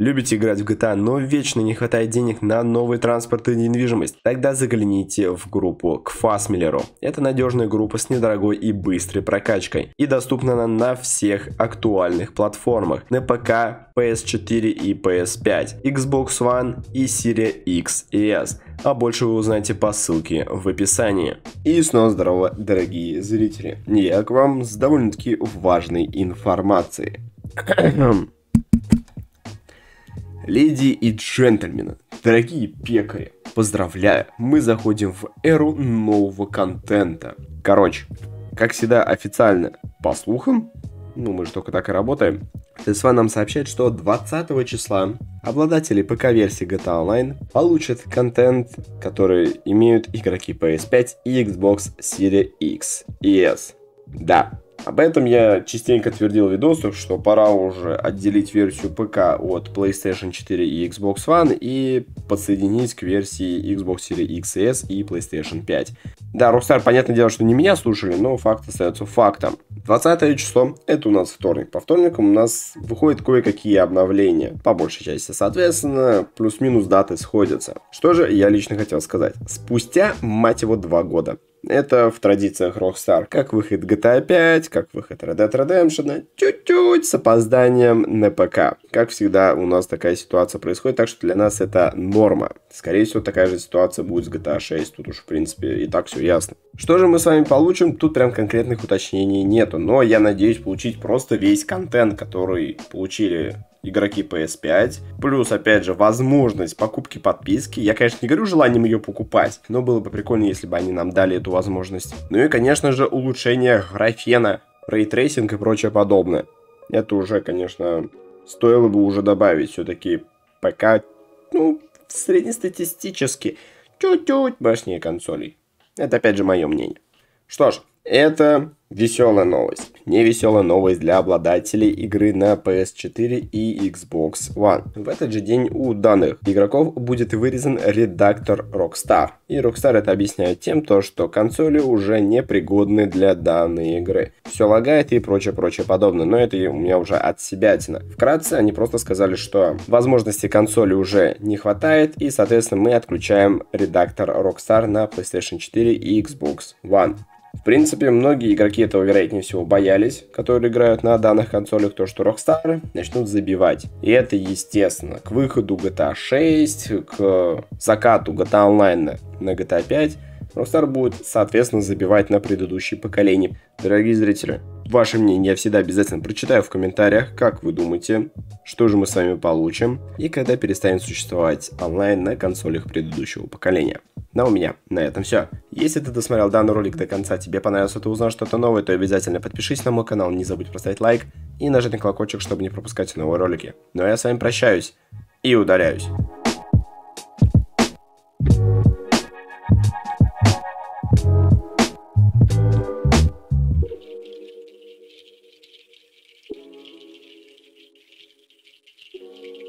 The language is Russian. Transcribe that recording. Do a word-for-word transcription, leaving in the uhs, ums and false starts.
Любите играть в джи ти эй, но вечно не хватает денег на новый транспорт и недвижимость? Тогда загляните в группу к Фасмиллеру. Это надежная группа с недорогой и быстрой прокачкой. И доступна она на всех актуальных платформах. На ПК, пи эс четыре и пи эс пять, Xbox One и Series X и S. А больше вы узнаете по ссылке в описании. И снова здорово, дорогие зрители. Я к вам с довольно-таки важной информацией. Леди и джентльмены, дорогие пекари, поздравляю, мы заходим в эру нового контента. Короче, как всегда официально, по слухам, ну мы же только так и работаем, эс вэ а нам сообщает, что двадцатого числа обладатели ПК-версии джи ти эй Online получат контент, который имеют игроки пи эс пять и Xbox Series X и S. Да. Об этом я частенько твердил в видосах, что пора уже отделить версию ПК от PlayStation четыре и Xbox One и подсоединить к версии Xbox Series X и S и PlayStation пять. Да, Rockstar, понятное дело, что не меня слушали, но факт остается фактом. двадцатое число, это у нас вторник. По вторникам у нас выходят кое-какие обновления, по большей части, соответственно, плюс-минус даты сходятся. Что же я лично хотел сказать. Спустя, мать его, два года. Это в традициях Rockstar. Как выход джи ти эй пять, как выход Red Dead Redemption, чуть-чуть с опозданием на ПК. Как всегда, у нас такая ситуация происходит, так что для нас это норма. Скорее всего, такая же ситуация будет с джи ти эй шесть. Тут уж, в принципе, и так все ясно. Что же мы с вами получим? Тут прям конкретных уточнений нету. Но я надеюсь получить просто весь контент, который получили игроки пи эс пять, плюс, опять же, возможность покупки подписки. Я, конечно, не говорю желанием ее покупать, но было бы прикольно, если бы они нам дали эту возможность. Ну и, конечно же, улучшение графена, рейтрейсинг и прочее подобное. Это уже, конечно, стоило бы уже добавить. Все-таки ПК, ну, среднестатистически, чуть-чуть мощнее консолей. Это, опять же, мое мнение. Что ж, это веселая новость. Невеселая новость для обладателей игры на пи эс четыре и Xbox One. В этот же день у данных игроков будет вырезан редактор Rockstar. И Rockstar это объясняет тем, то, что консоли уже непригодны для данной игры. Все лагает и прочее-прочее подобное. Но это у меня уже от себятина. Вкратце они просто сказали, что возможности консоли уже не хватает. И, соответственно, мы отключаем редактор Rockstar на PlayStation четыре и Xbox One. В принципе, многие игроки этого, вероятнее всего, боялись, которые играют на данных консолях, то, что Rockstar начнут забивать. И это естественно. К выходу джи ти эй шесть, к закату джи ти эй Online на джи ти эй пять, Rockstar будет, соответственно, забивать на предыдущие поколения. Дорогие зрители, ваше мнение я всегда обязательно прочитаю в комментариях, как вы думаете, что же мы с вами получим и когда перестанет существовать онлайн на консолях предыдущего поколения. Но у меня на этом все. Если ты досмотрел данный ролик до конца, тебе понравился, ты узнал что-то новое, то обязательно подпишись на мой канал, не забудь поставить лайк и нажать на колокольчик, чтобы не пропускать новые ролики. Ну а я с вами прощаюсь и удаляюсь. Thank you.